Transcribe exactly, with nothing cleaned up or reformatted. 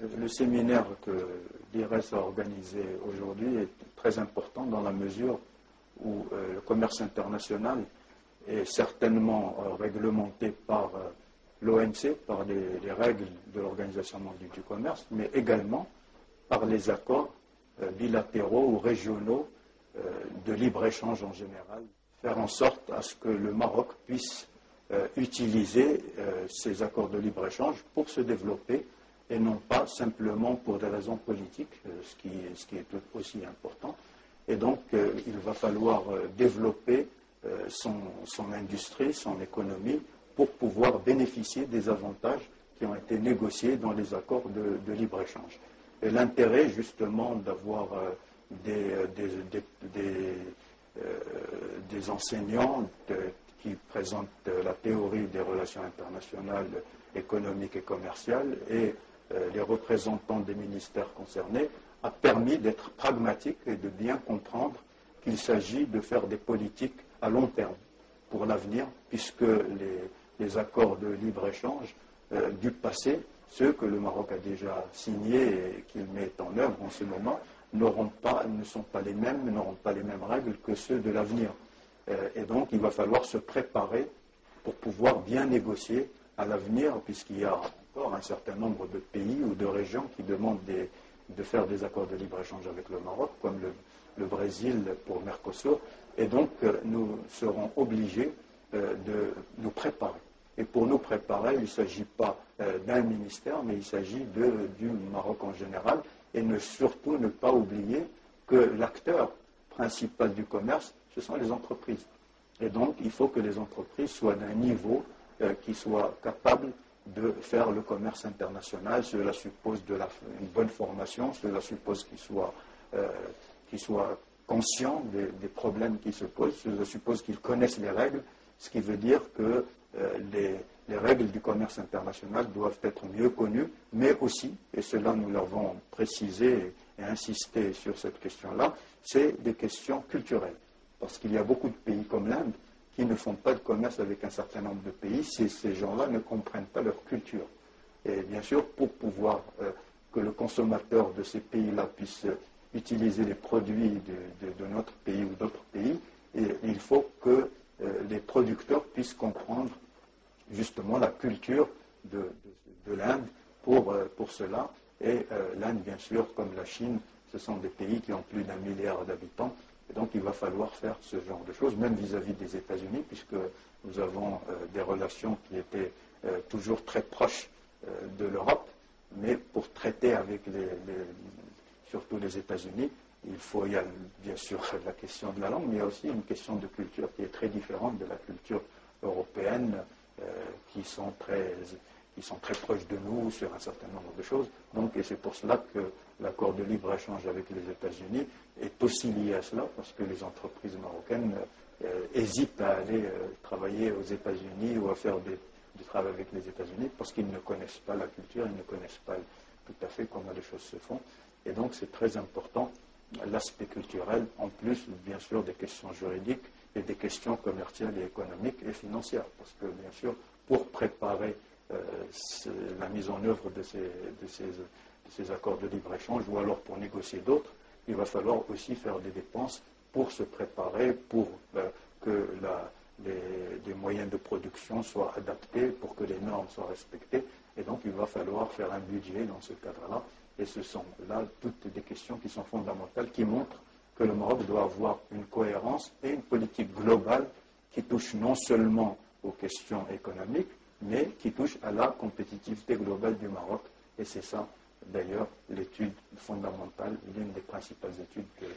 le séminaire que l'I R E S a organisé aujourd'hui est très important dans la mesure où euh, le commerce international est certainement euh, réglementé par euh, l'O M C, par les, les règles de l'Organisation mondiale du commerce, mais également par les accords euh, bilatéraux ou régionaux euh, de libre-échange en général. Faire en sorte à ce que le Maroc puisse euh, utiliser euh, ces accords de libre-échange pour se développer et non pas simplement pour des raisons politiques, euh, ce qui, ce qui est tout aussi important. Et donc, euh, il va falloir euh, développer euh, son, son industrie, son économie, pour pouvoir bénéficier des avantages qui ont été négociés dans les accords de, de libre-échange. Et l'intérêt, justement, d'avoir euh, des, des, des, des, euh, des enseignants de, qui présentent la théorie des relations internationales, économiques et commerciales, et euh, les représentants des ministères concernés, a permis d'être pragmatique et de bien comprendre qu'il s'agit de faire des politiques à long terme pour l'avenir, puisque les, les accords de libre-échange euh, du passé, ceux que le Maroc a déjà signés et qu'il met en œuvre en ce moment, n'auront pas, ne sont pas les mêmes, n'auront pas les mêmes règles que ceux de l'avenir. Euh, et donc, il va falloir se préparer pour pouvoir bien négocier à l'avenir, puisqu'il y a encore un certain nombre de pays ou de régions qui demandent des de faire des accords de libre-échange avec le Maroc, comme le, le Brésil pour Mercosur. Et donc, euh, nous serons obligés euh, de nous préparer. Et pour nous préparer, il ne s'agit pas euh, d'un ministère, mais il s'agit du Maroc en général. Et ne, surtout, ne pas oublier que l'acteur principal du commerce, ce sont les entreprises. Et donc, il faut que les entreprises soient d'un niveau euh, qui soit capable de faire le commerce international. Cela suppose de la, une bonne formation, cela suppose qu'il soit, euh, qu'il soit conscient des, des problèmes qui se posent, cela suppose qu'il connaisse les règles, ce qui veut dire que euh, les, les règles du commerce international doivent être mieux connues, mais aussi, et cela nous l'avons précisé et, et insisté sur cette question-là, c'est des questions culturelles, parce qu'il y a beaucoup de pays comme l'Inde qui ne font pas de commerce avec un certain nombre de pays, si ces gens-là ne comprennent pas leur culture. Et bien sûr, pour pouvoir euh, que le consommateur de ces pays-là puisse utiliser les produits de, de, de notre pays ou d'autres pays, et il faut que euh, les producteurs puissent comprendre justement la culture de, de, de l'Inde pour, euh, pour cela. Et euh, l'Inde, bien sûr, comme la Chine, ce sont des pays qui ont plus d'un milliard d'habitants. Et donc, il va falloir faire ce genre de choses, même vis-à-vis des États-Unis, puisque nous avons euh, des relations qui étaient euh, toujours très proches euh, de l'Europe. Mais pour traiter avec les, les, surtout les États-Unis, il faut, il y a bien sûr la question de la langue, mais il y a aussi une question de culture qui est très différente de la culture européenne, euh, qui sont très, qui sont très proches de nous sur un certain nombre de choses. Donc, et c'est pour cela que l'accord de libre-échange avec les États-Unis est aussi lié à cela, parce que les entreprises marocaines euh, hésitent à aller euh, travailler aux États-Unis ou à faire des, du travail avec les États-Unis, parce qu'ils ne connaissent pas la culture, ils ne connaissent pas tout à fait comment les choses se font. Et donc, c'est très important, l'aspect culturel, en plus, bien sûr, des questions juridiques et des questions commerciales et économiques et financières. Parce que, bien sûr, pour préparer Euh, la mise en œuvre de ces, de ces, de ces accords de libre-échange, ou alors pour négocier d'autres, il va falloir aussi faire des dépenses pour se préparer, pour euh, que la, les, les moyens de production soient adaptés, pour que les normes soient respectées. Et donc, il va falloir faire un budget dans ce cadre-là. Et ce sont là toutes des questions qui sont fondamentales, qui montrent que le Maroc doit avoir une cohérence et une politique globale qui touche non seulement aux questions économiques, mais qui touche à la compétitivité globale du Maroc. Et c'est ça, d'ailleurs, l'étude fondamentale, l'une des principales études que